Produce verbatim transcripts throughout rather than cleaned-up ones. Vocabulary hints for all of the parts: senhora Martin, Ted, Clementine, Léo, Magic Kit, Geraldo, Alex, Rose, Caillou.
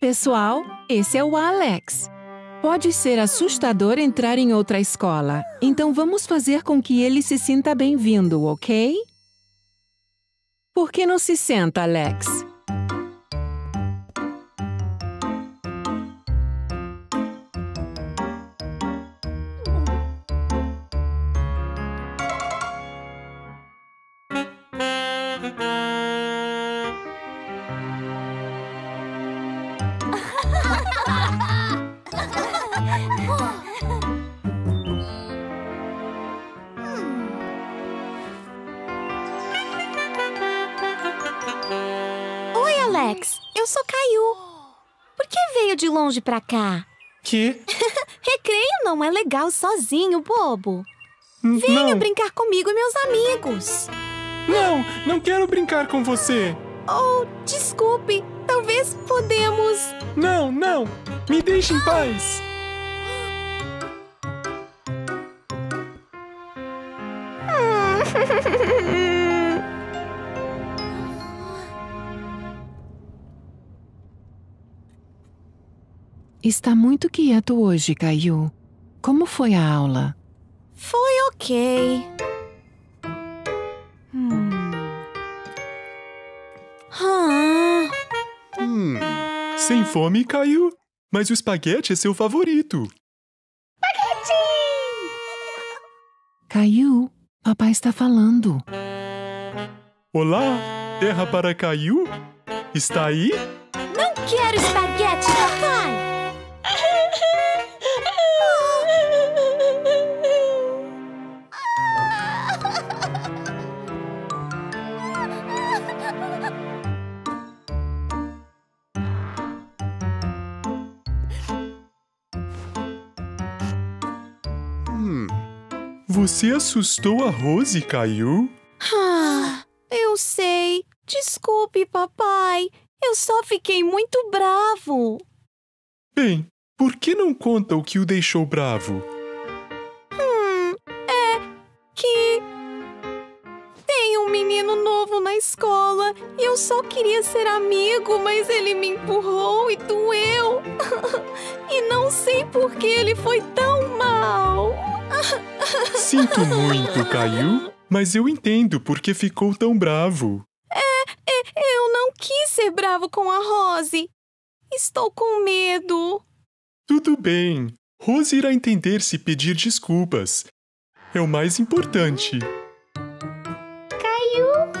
Pessoal, esse é o Alex. Pode ser assustador entrar em outra escola, então vamos fazer com que ele se sinta bem-vindo, ok? Por que não se senta, Alex? Longe pra cá. Que? Recreio não é legal sozinho, bobo. N Venha não. brincar comigo e meus amigos. Não, não quero brincar com você. Oh, desculpe. Talvez podemos... Não, não. Me deixe em paz. Está muito quieto hoje, Caillou. Como foi a aula? Foi ok. Hum. Ah. Hum. Sem fome, Caillou? Mas o espaguete é seu favorito. Espaguete! Caillou, papai está falando. Olá, terra para Caillou? Está aí? Não quero espaguete, papai! Você assustou a Rose, Caillou? Ah, eu sei. Desculpe, papai. Eu só fiquei muito bravo. Bem, por que não conta o que o deixou bravo? Hum, é que... Tem um menino novo na escola e eu só queria ser amigo, mas ele me empurrou e doeu. E não sei por que ele foi tão mal. Sinto muito, Caillou, mas eu entendo porque ficou tão bravo. É, é, eu não quis ser bravo com a Rose. Estou com medo. Tudo bem. Rose irá entender se pedir desculpas. É o mais importante. Caillou?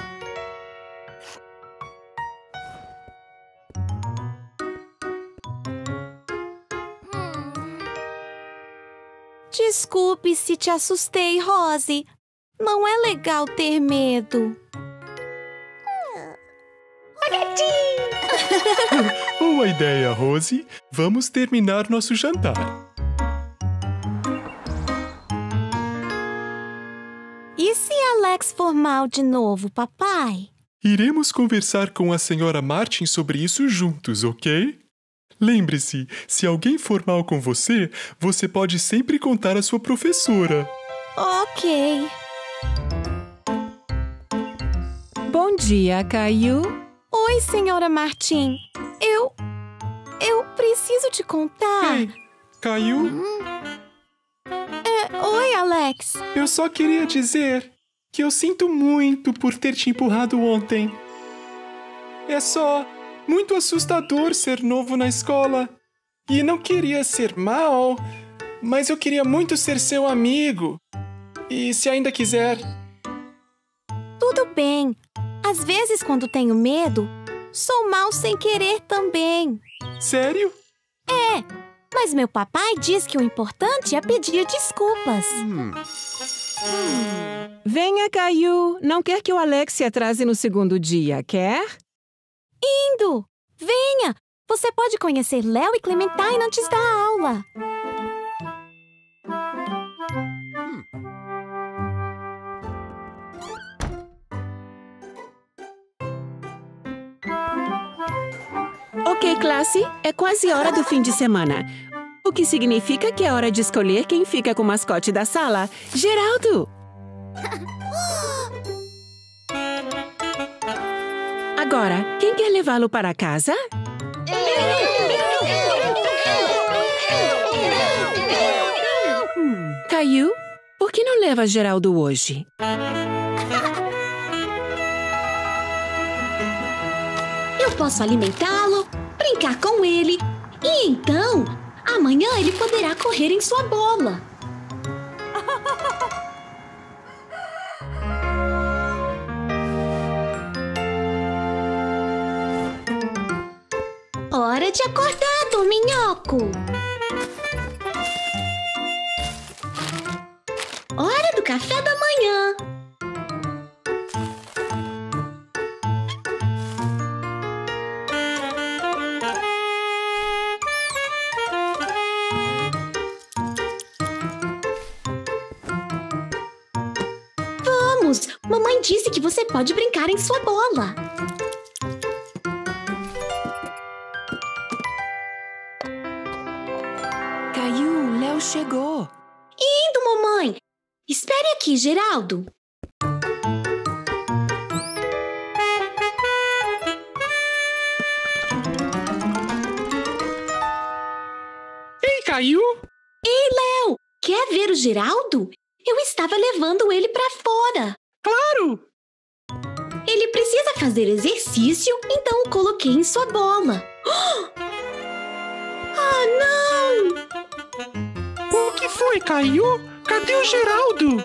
Desculpe se te assustei, Rose. Não é legal ter medo. Boa ideia, Rose. Vamos terminar nosso jantar. E se Alex for mal de novo, papai? Iremos conversar com a senhora Martin sobre isso juntos, ok? Lembre-se, se alguém for mal com você, você pode sempre contar à sua professora. Ok. Bom dia, Caillou. Oi, senhora Martin. Eu... eu preciso te contar. Ei, Caillou? Hum. É, oi, Alex. Eu só queria dizer que eu sinto muito por ter te empurrado ontem. É só... muito assustador ser novo na escola. E não queria ser mal, mas eu queria muito ser seu amigo. E se ainda quiser... Tudo bem. Às vezes, quando tenho medo, sou mal sem querer também. Sério? É, mas meu papai diz que o importante é pedir desculpas. Hum. Hum. Venha, Caillou. Não quer que o Alex se atrase no segundo dia, quer? Indo! Venha! Você pode conhecer Léo e Clementine antes da aula. Ok, classe. É quase hora do fim de semana. O que significa que é hora de escolher quem fica com o mascote da sala. Geraldo! Agora, quem quer levá-lo para casa? Hum, Caillou, por que não leva Geraldo hoje? Eu posso alimentá-lo, brincar com ele e então, amanhã ele poderá correr em sua bola. Hora de acordar, dorminhoco! Hora do café da manhã! Vamos! Mamãe disse que você pode brincar em sua bola! Caillou, Léo chegou. Indo, mamãe. Espere aqui, Geraldo. Ei, Caillou. Ei, Léo. Quer ver o Geraldo? Eu estava levando ele para fora. Claro. Ele precisa fazer exercício, então o coloquei em sua bola. Ah, não! O que foi, Caillou? Cadê o Geraldo?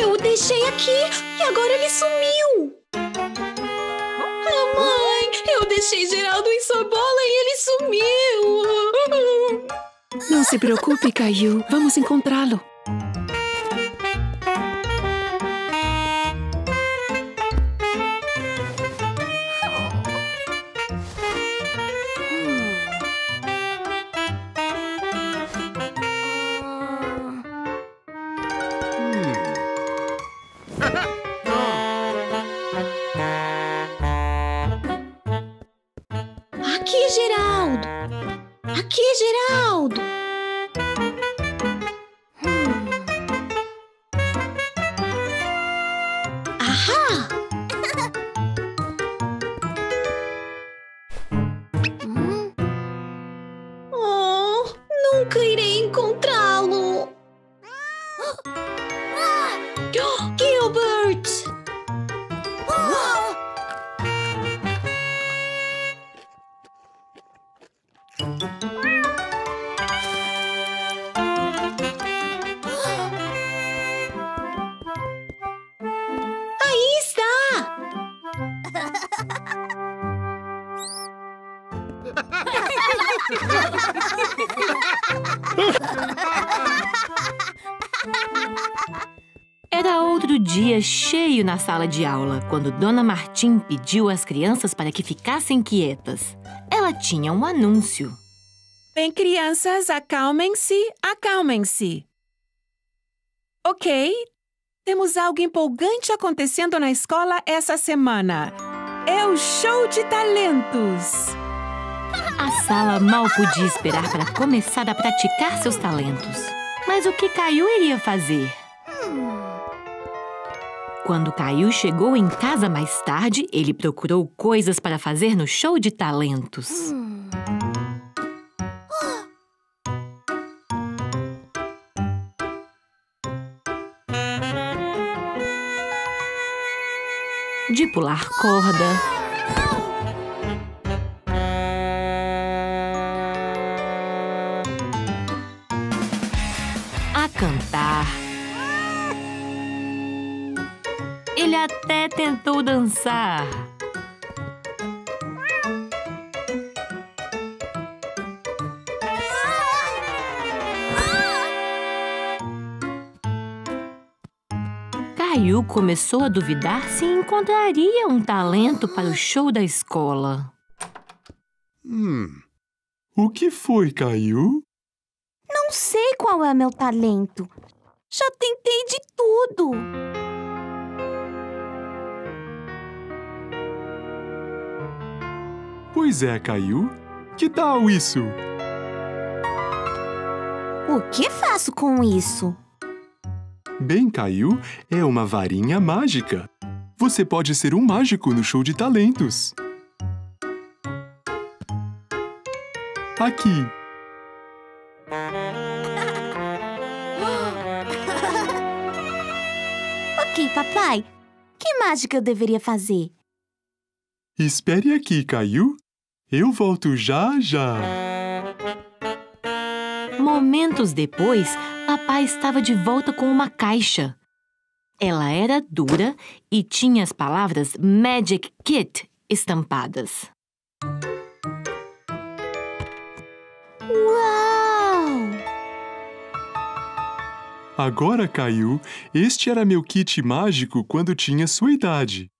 Eu o deixei aqui e agora ele sumiu. Mamãe, eu deixei Geraldo em sua bola e ele sumiu. Não se preocupe, Caillou. Vamos encontrá-lo. Aqui, Geraldo! Aqui, Geraldo! Hum. Ahá! Hum? Oh, nunca irei encontrá-lo! Gilbert! Aí está! Era outro dia cheio na sala de aula, quando Dona Martin pediu às crianças para que ficassem quietas. Ela tinha um anúncio. Bem, crianças, acalmem-se, acalmem-se. Ok, temos algo empolgante acontecendo na escola essa semana. É o show de talentos. A sala mal podia esperar para começar a praticar seus talentos. Mas o que Caillou iria fazer? Quando Caillou chegou em casa mais tarde, ele procurou coisas para fazer no show de talentos. Hum. De pular corda. A cantar. Ele até tentou dançar. Caillou começou a duvidar se encontraria um talento para o show da escola. Hum. O que foi, Caillou? Não sei qual é meu talento. Já tentei de tudo. Pois é, Caillou. Que tal isso? O que faço com isso? Bem, Caillou, é uma varinha mágica. Você pode ser um mágico no show de talentos. aqui. Ok, papai. Que mágica eu deveria fazer? Espere aqui, Caillou. Eu volto já, já. Momentos depois, papai estava de volta com uma caixa. Ela era dura e tinha as palavras Magic Kit estampadas. Uau! Agora, Caillou, este era meu kit mágico quando tinha sua idade.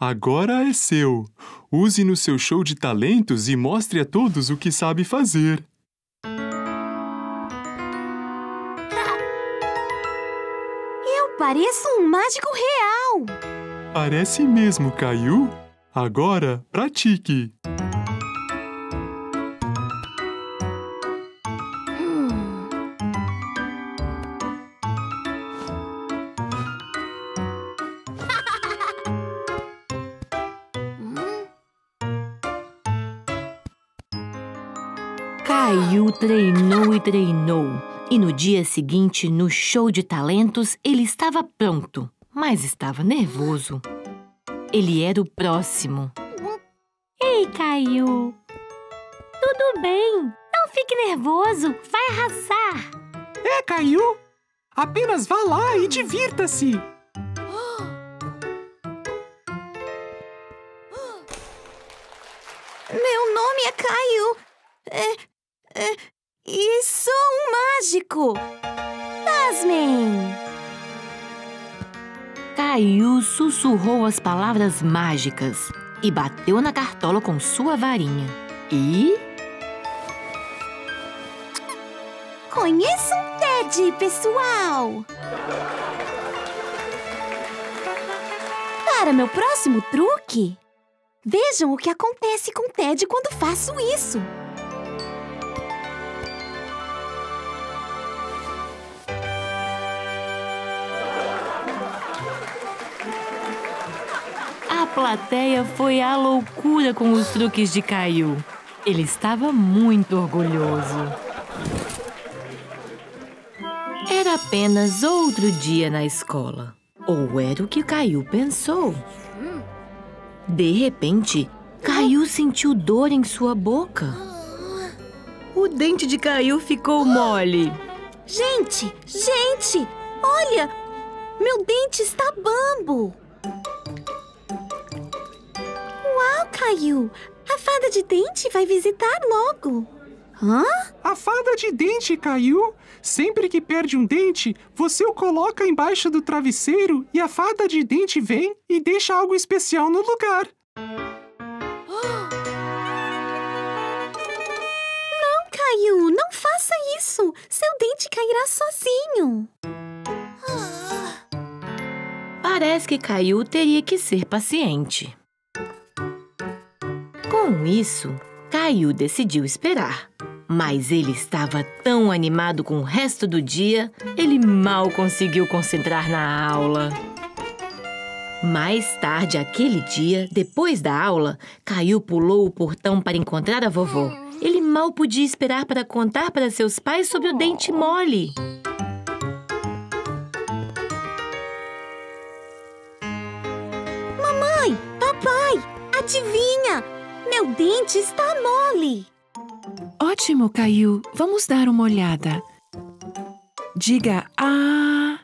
Agora é seu. Use no seu show de talentos e mostre a todos o que sabe fazer. Eu pareço um mágico real. Parece mesmo, Caillou. Agora, pratique. Caillou treinou e treinou. E no dia seguinte, no show de talentos, ele estava pronto, mas estava nervoso. Ele era o próximo. Ei, Caillou! Tudo bem, não fique nervoso, vai arrasar! É, Caillou! Apenas vá lá e divirta-se! Meu nome é Caillou! É... É, e sou um mágico! Tasman! Caillou sussurrou as palavras mágicas e bateu na cartola com sua varinha. E... Conheço um Ted, pessoal! Para meu próximo truque, vejam o que acontece com o Ted quando faço isso. A plateia foi à loucura com os truques de Caillou. Ele estava muito orgulhoso. Era apenas outro dia na escola. Ou era o que Caillou pensou. De repente, Caillou sentiu dor em sua boca. O dente de Caillou ficou mole. Gente, gente, olha! Meu dente está bambo! Uau, Caillou! A fada de dente vai visitar logo! Hã? A fada de dente, Caillou! Sempre que perde um dente, você o coloca embaixo do travesseiro e a fada de dente vem e deixa algo especial no lugar. Não, Caillou! Não faça isso! Seu dente cairá sozinho! Parece que Caillou teria que ser paciente. Com isso, Caillou decidiu esperar. Mas ele estava tão animado com o resto do dia, ele mal conseguiu concentrar na aula. Mais tarde, aquele dia, depois da aula, Caillou pulou o portão para encontrar a vovó. Ele mal podia esperar para contar para seus pais sobre o dente mole. Mamãe, papai, adivinha! Meu dente está mole! Ótimo, Caillou. Vamos dar uma olhada. Diga ah!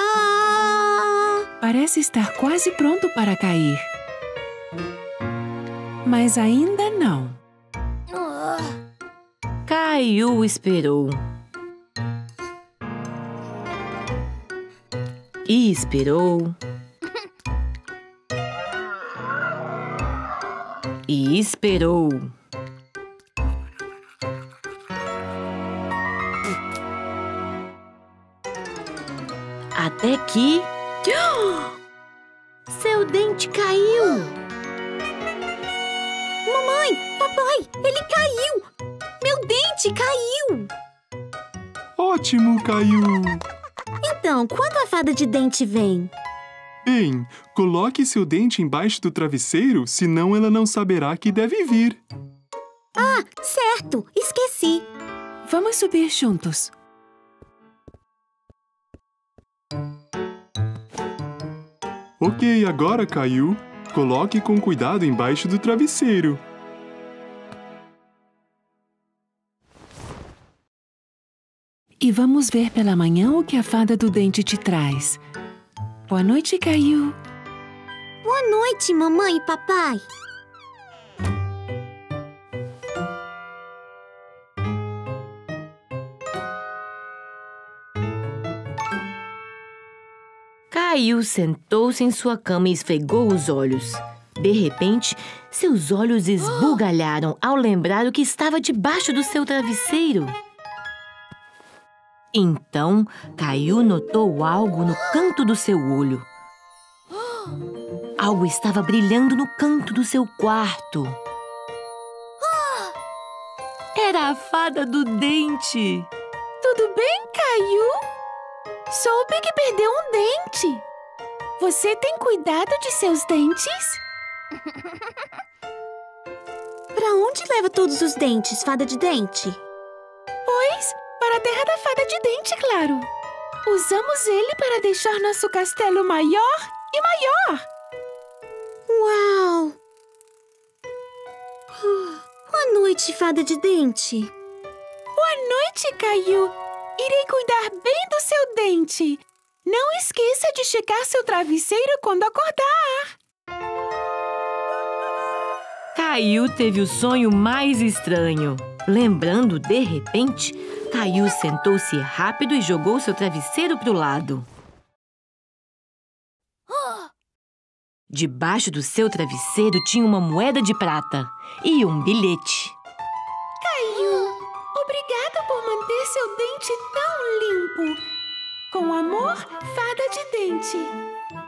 Ah! Parece estar quase pronto para cair. Mas ainda não. Ah. Caillou esperou. E esperou. E esperou. Até que... Seu dente caiu! Mamãe! Papai! Ele caiu! Meu dente caiu! Ótimo, Caillou! Então, quando a fada de dente vem? Bem, coloque seu dente embaixo do travesseiro, senão ela não saberá que deve vir. Ah, certo! Esqueci! Vamos subir juntos. Ok, agora, Caillou, coloque com cuidado embaixo do travesseiro. E vamos ver pela manhã o que a fada do dente te traz. Boa noite, Caillou. Boa noite, mamãe e papai. Caillou sentou-se em sua cama e esfregou os olhos. De repente, seus olhos esbugalharam ao lembrar o que estava debaixo do seu travesseiro. Então, Caillou notou algo no canto do seu olho. Algo estava brilhando no canto do seu quarto. Era a fada do dente. Tudo bem, Caillou? Soube que perdeu um dente. Você tem cuidado de seus dentes? Pra onde leva todos os dentes, fada de dente? Pois, para a terra da fada de dente, claro. Usamos ele para deixar nosso castelo maior e maior. Uau! Boa noite, fada de dente. Boa noite, Caillou. Irei cuidar bem do seu dente. Não esqueça de checar seu travesseiro quando acordar. Caillou teve o sonho mais estranho. Lembrando, de repente, Caillou sentou-se rápido e jogou seu travesseiro para o lado. Debaixo do seu travesseiro tinha uma moeda de prata e um bilhete. Obrigada por manter seu dente tão limpo. Com amor, fada de dente.